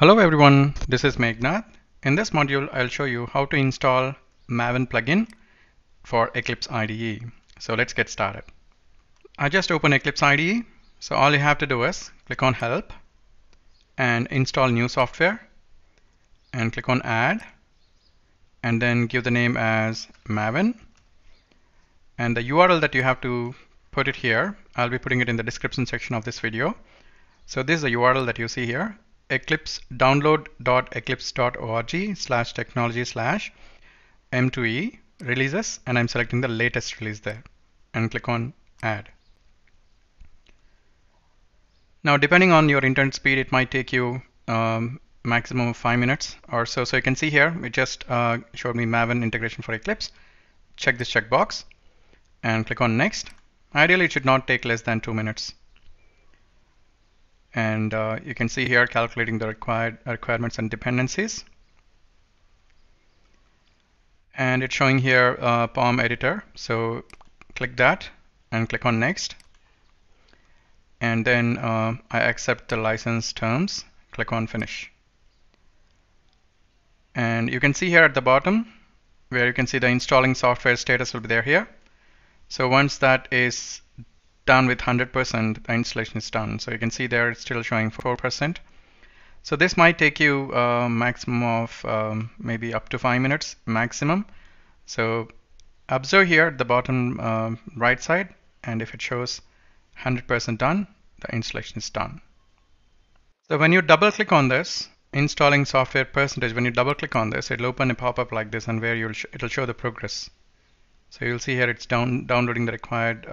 Hello everyone, this is Meganadha. In this module, I'll show you how to install Maven plugin for Eclipse IDE. So let's get started. I just opened Eclipse IDE. So all you have to do is click on Help and Install New Software and click on Add and then give the name as Maven. And the URL that you have to put it here, I'll be putting it in the description section of this video. So this is the URL that you see here. Eclipse download.eclipse.org/technology/m2e releases, and I'm selecting the latest release there and click on Add. Now depending on your internet speed, it might take you maximum of 5 minutes or so. So you can see here it just showed me Maven integration for Eclipse. Check this checkbox and click on Next. Ideally it should not take less than 2 minutes. And you can see here calculating the requirements and dependencies, and it's showing here POM editor, so click that and click on Next, and then I accept the license terms, click on Finish. And you can see here at the bottom where you can see the installing software status will be there here. So once that is done with 100%, the installation is done. So you can see there it's still showing 4%. So this might take you a maximum of maybe up to 5 minutes maximum. So observe here at the bottom right side, and if it shows 100% done, the installation is done. So when you double click on this installing software percentage, when you double click on this, it'll open a pop-up like this, and where it'll show the progress. So you'll see here it's downloading the required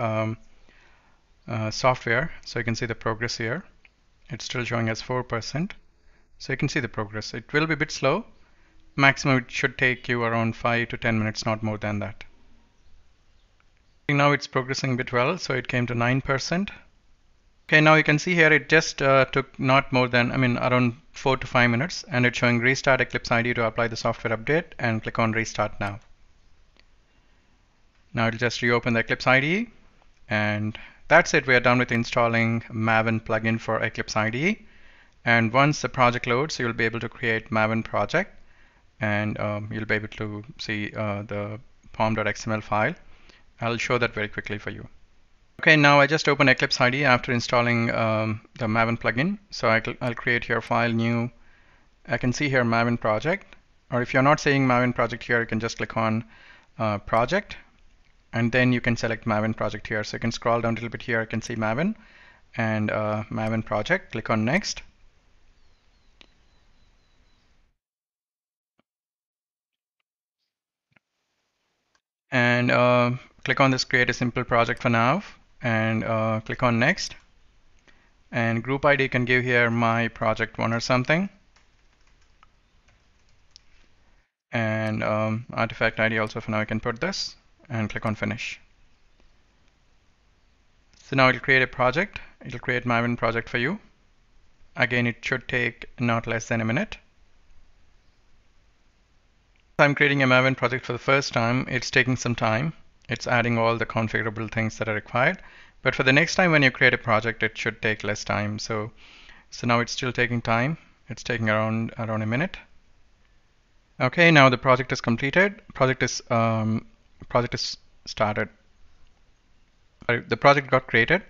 software. So you can see the progress here. It's still showing as 4%. So you can see the progress. It will be a bit slow. Maximum it should take you around 5 to 10 minutes, not more than that. Now it's progressing a bit well. So it came to 9%. Okay, now you can see here it just took not more than, around 4 to 5 minutes, and it's showing Restart Eclipse IDE to apply the software update, and click on Restart Now. Now it'll just reopen the Eclipse IDE, and that's it. We are done with installing Maven plugin for Eclipse IDE. And once the project loads, you'll be able to create Maven project, and you'll be able to see the pom.xml file. I'll show that very quickly for you. Okay, now I just opened Eclipse IDE after installing the Maven plugin. So I'll create here File, New. I can see here Maven project, or if you're not seeing Maven project here, you can just click on Project. And then you can select Maven project here. So you can scroll down a little bit here. I can see Maven and Maven project. Click on Next. And click on this Create a Simple Project for now. And click on Next. And group ID can give here My Project 1 or something. And Artifact ID also for now I can put this. And click on Finish. So now it'll create a project. It'll create Maven project for you. Again, it should take not less than a minute. I'm creating a Maven project for the first time. It's taking some time. It's adding all the configurable things that are required. But for the next time when you create a project, it should take less time. So now it's still taking time. It's taking around a minute. Okay, now the project is completed. Project is started. The project got created.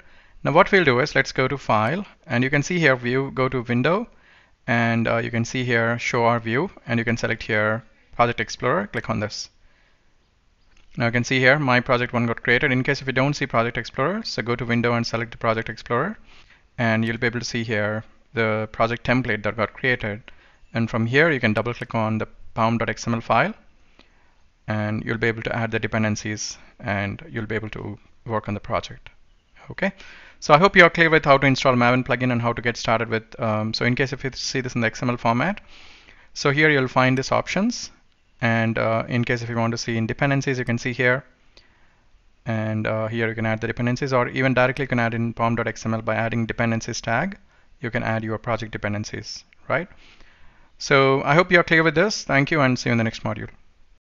Now what we'll do is let's go to File, and you can see here View, go to Window, and you can see here Show Our View, and you can select here Project Explorer, click on this. Now you can see here My Project 1 got created. In case if you don't see Project Explorer, so go to Window and select the Project Explorer, and you'll be able to see here the project template that got created. And from here you can double click on the pom.xml file, and you'll be able to add the dependencies, and you'll be able to work on the project. Okay, so I hope you're clear with how to install Maven plugin and how to get started with. So in case if you see this in the XML format, so here you'll find these options, and in case if you want to see in dependencies, you can see here, and here you can add the dependencies, or even directly you can add in pom.xml by adding dependencies tag. You can add your project dependencies, right? So I hope you're clear with this. Thank you, and see you in the next module.